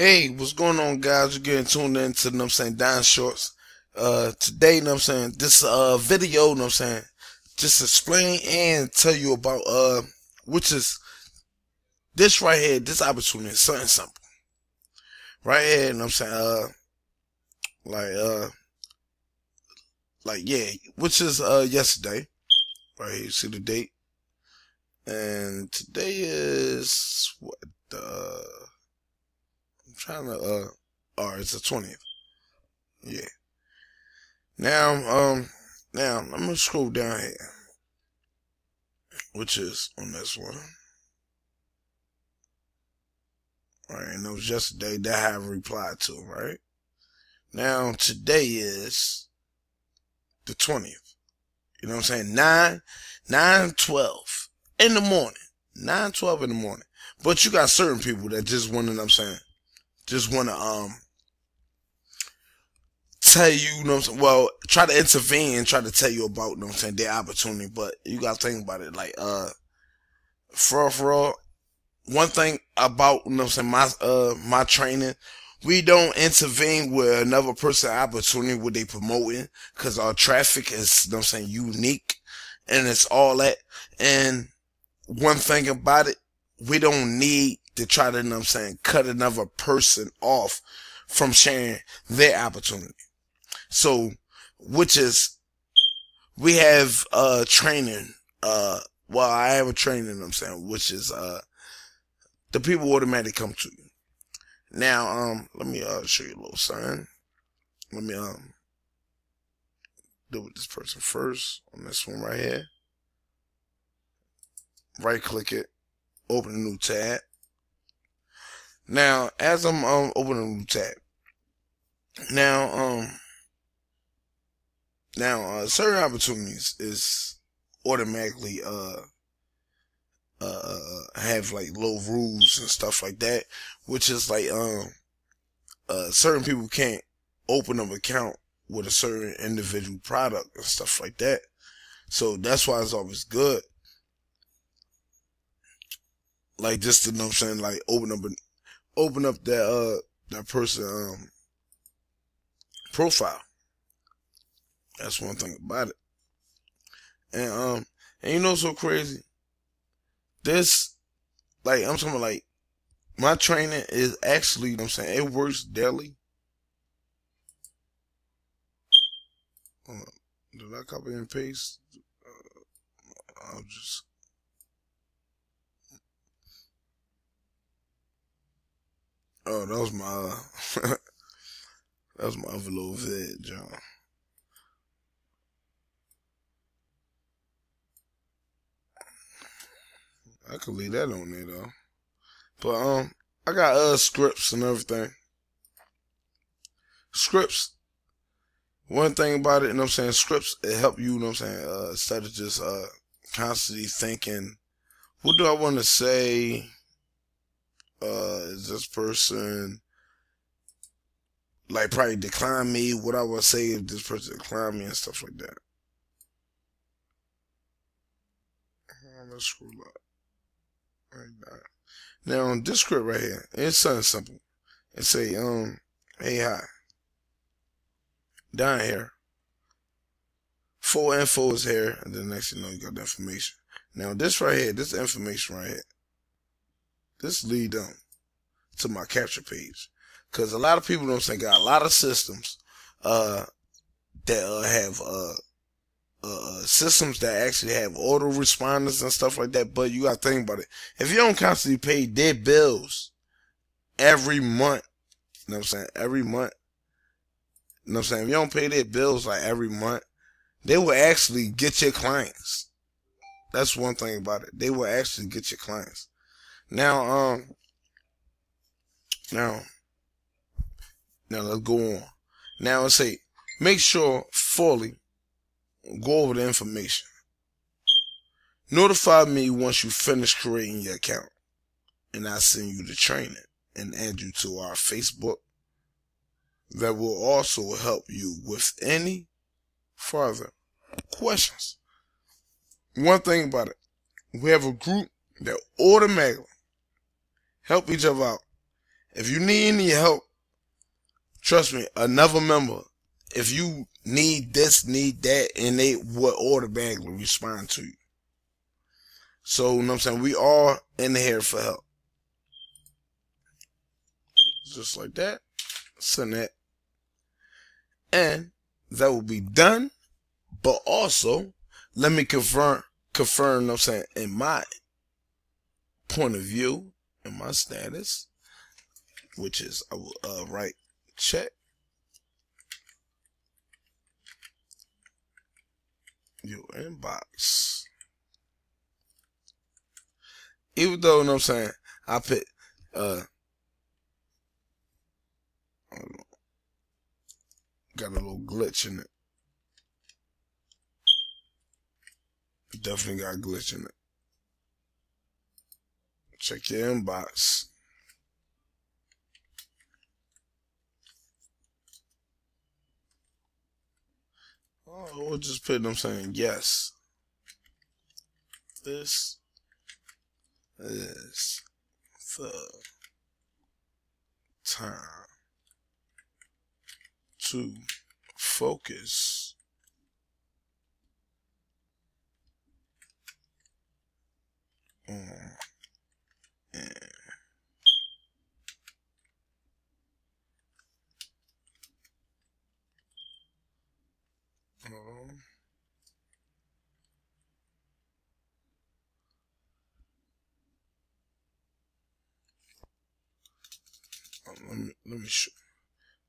Hey, what's going on, guys? You're getting tuned in to, I'm saying, Donte Shorts. Today, this video, just explain and tell you about which is this right here, this opportunity, something simple. Right here, which is yesterday. Right here, you see the date. And today is what the it's the 20th. Yeah. Now, I'm gonna scroll down here, which is on this one. All right, and it was yesterday that I have replied to, right? Now today is the 20th. You know what I'm saying? 9:12 in the morning. 9:12 in the morning. But you got certain people that just want, just want to tell you, try to intervene and try to tell you about, their opportunity. But you gotta think about it, like for all, one thing about my training, we don't intervene with another person's opportunity what they promoting, because our traffic is unique and it's all that. And one thing about it, we don't need to try to, cut another person off from sharing their opportunity. So, which is, we have training, I have a training, which is the people automatically come to you. Now, let me show you a little sign. Let me deal with this person first on this one right here. Right click it, open a new tab. Now, as I'm opening a new tab, now, certain opportunities is automatically have like little rules and stuff like that, which is like certain people can't open up an account with a certain individual product and stuff like that. So that's why it's always good, like just to open up an that that person profile. That's one thing about it. And you know what's so crazy? This, like, I'm talking about, like, my training is actually, it works daily. Hold on. Did I copy and paste? I'll just oh, that was my that was my other little vid, John. I could leave that on there though. But I got scripts and everything. Scripts. One thing about it, scripts, it help you, instead of just constantly thinking, what do I want to say? Is this person like probably decline me? What I would say if this person declined me and stuff like that. Let's scroll up like that. Now on this script right here, it's something simple. It say, hey, hi, down here, full info is here, and then next you know you got the information. Now this right here, this information right here, this lead them to my capture page, because a lot of people got a lot of systems that have systems that actually have auto responders and stuff like that. But you gotta think about it. If you don't constantly pay their bills every month, every month, if you don't pay their bills like every month, they will actually get your clients. That's one thing about it. They will actually get your clients. Now, let's go on. Now, let's say, make sure fully go over the information. Notify me once you finish creating your account, and I send you the training and add you to our Facebook. That will also help you with any further questions. One thing about it, we have a group that automatically help each other out If you need any help, trust me, another member, if you need this, need that, and they will automatically respond to you. So, you know what I'm saying? We are in here for help. Just like that. Send that. And that will be done. But also, let me confirm, you know what I'm saying, in my point of view, in my status, which is, I will write check. Your inbox. Even though, you know what I'm saying, I put, got a little glitch in it. Definitely got a glitch in it. Check your inbox. Oh, we'll just put them saying yes. This is the time to focus on let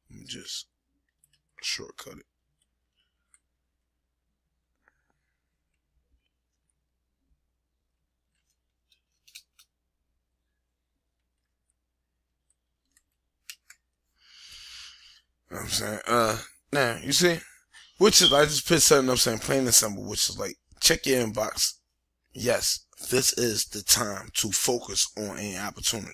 me just shortcut it. You know what I'm saying, now you see, which is I just put something up saying plain and simple, which is like check your inbox. Yes, this is the time to focus on any opportunity.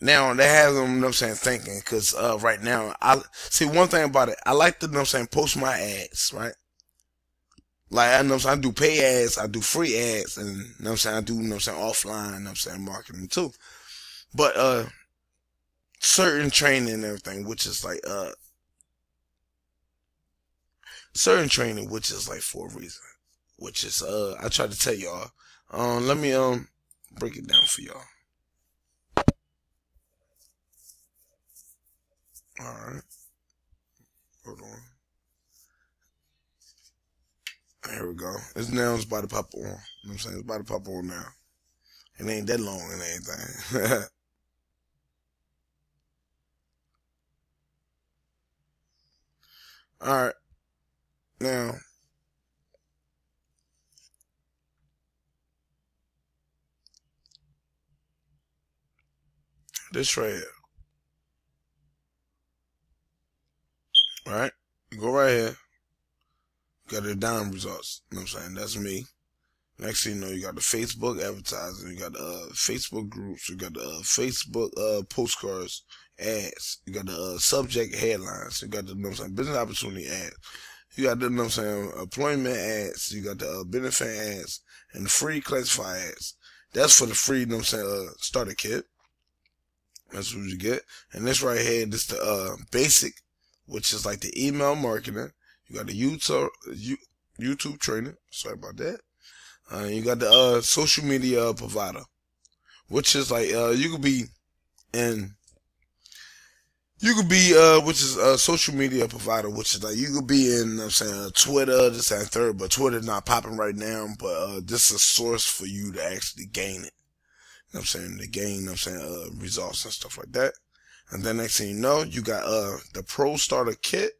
Now that has them, you know what I'm saying, thinking, because right now I see one thing about it. I like to, you know what I'm saying, post my ads, right? Like I know what I'm saying, I do pay ads, I do free ads, and you know what I'm saying, I do, you know what I'm saying, offline, you know what I'm saying, marketing too. But certain training and everything, which is like certain training, which is like for a reason, which is I try to tell y'all. Let me break it down for y'all. All right, hold on. Here we go. It's now it's about to pop on. You know what I'm saying? It's about to pop on now. It ain't that long and anything. All right, now. This right here. All right, go right here. Got the dime results. You know what I'm saying? That's me. Next thing you know, you got the Facebook advertising. You got the Facebook groups. You got the Facebook postcards ads. You got the subject headlines. You got the, you know what I'm saying, business opportunity ads. You got the, you know what I'm saying, employment ads. You got the benefit ads and the free classified ads. That's for the free, you know what I'm saying, starter kit. That's what you get. And this right here, this the basic, which is like the email marketing. You got the YouTube training. Sorry about that. You got the social media provider, which is like social media provider, which is like you could be in, you know what I'm saying, Twitter, this and third, but Twitter's not popping right now. But this is a source for you to actually gain it. You know what I'm saying, to gain, you know what I'm saying, results and stuff like that. And then next thing you know, you got the Pro Starter Kit,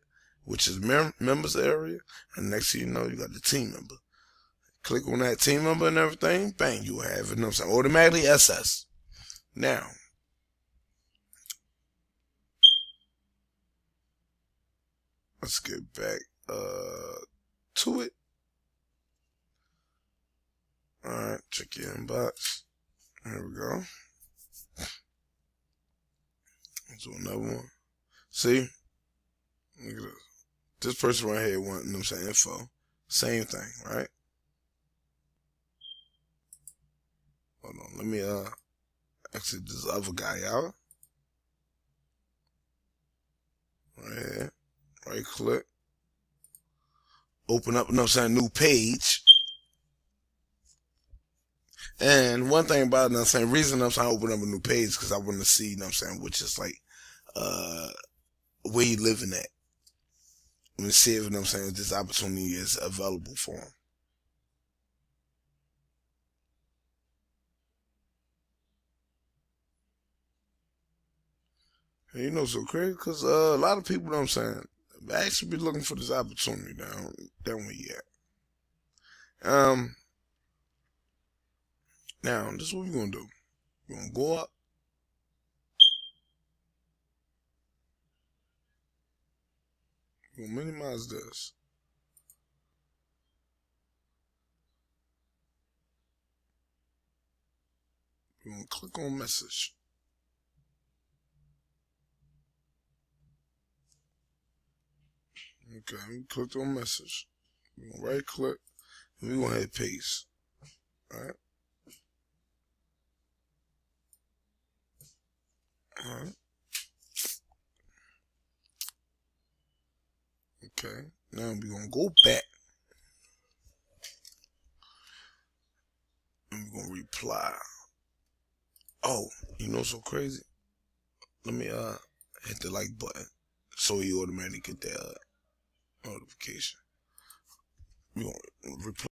which is members area. And next thing you know, you got the team member. Click on that team member and everything. Bang, you have it. You know what I'm saying? Automatically SS. Now, let's get back to it. All right, check your inbox. Here we go. Let's do another one. See? Look at this. This person right here wants, you know what I'm saying, info. Same thing, right? Hold on. Let me exit this other guy out. Right, right click. Open up another new page. And one thing about it, reason I'm saying I open up a new page because I want to see, which is like where you living at. I want to see if this opportunity is available for him. And you know, so crazy because a lot of people, actually be looking for this opportunity down where you at. Now, this is what we're going to do. We're going to go up. We're going to minimize this. We're going to click on message. Okay, we clicked on message. We're going to right click. And we're going to hit paste. All right. Alright. Okay. Now we're gonna go back. And we're gonna reply. Oh, you know what's so crazy? Let me hit the like button so you automatically get that notification. We're gonna reply.